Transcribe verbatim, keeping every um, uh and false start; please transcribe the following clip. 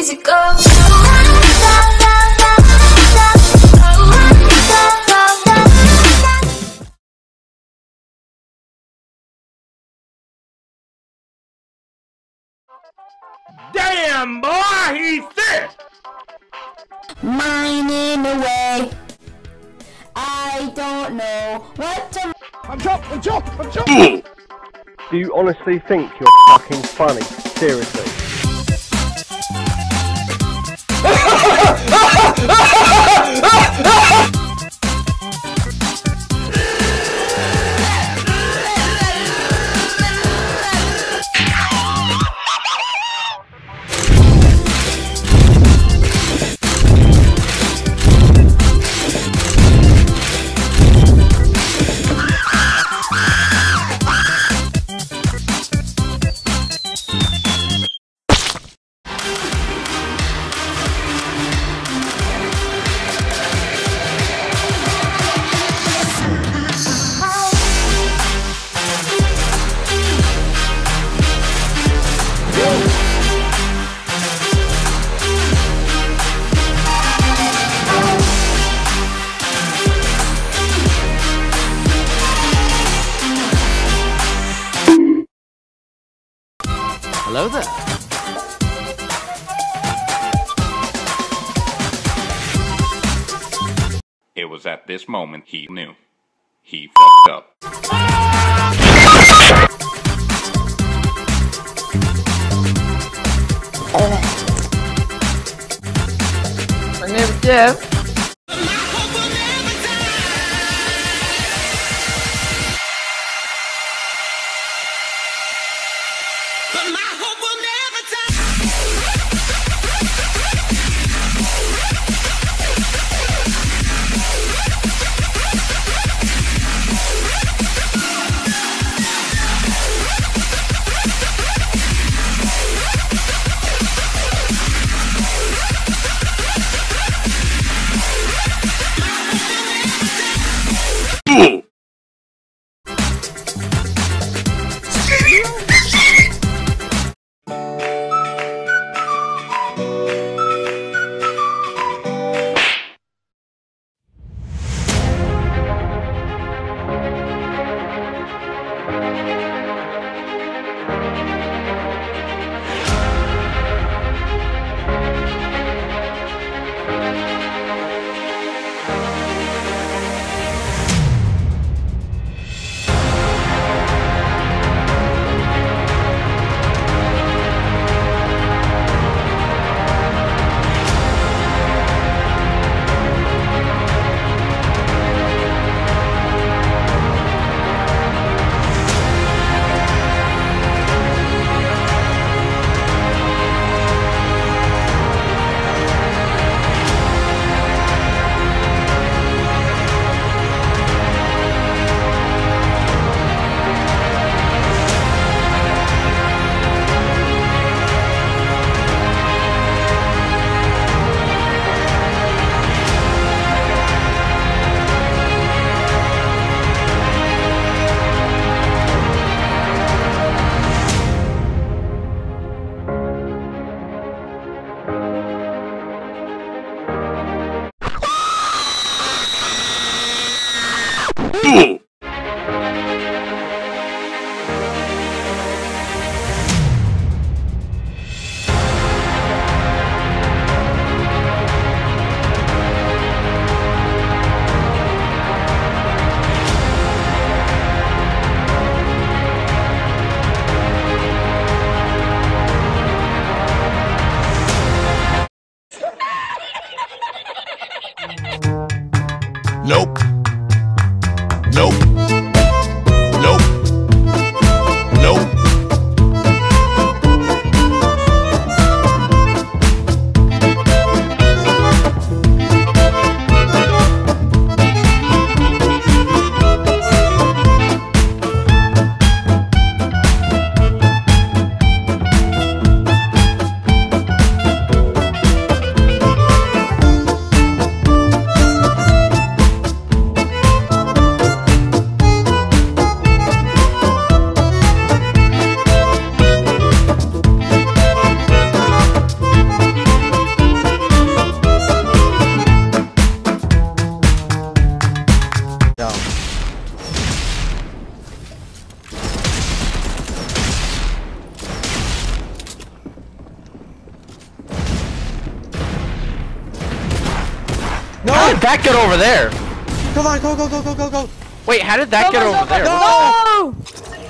easy go. Damn, boy, he's sick! Mining away. I don't know what to... I'm chopped, I'm chopped, I'm chopped! Do you honestly think you're fucking funny? Seriously? Hello there. It was at this moment he knew. He fucked up. I never did. that get over there? Come on, go, go, go, go, go, go. Wait, how did that go, get go, over go, there? Go, go. No!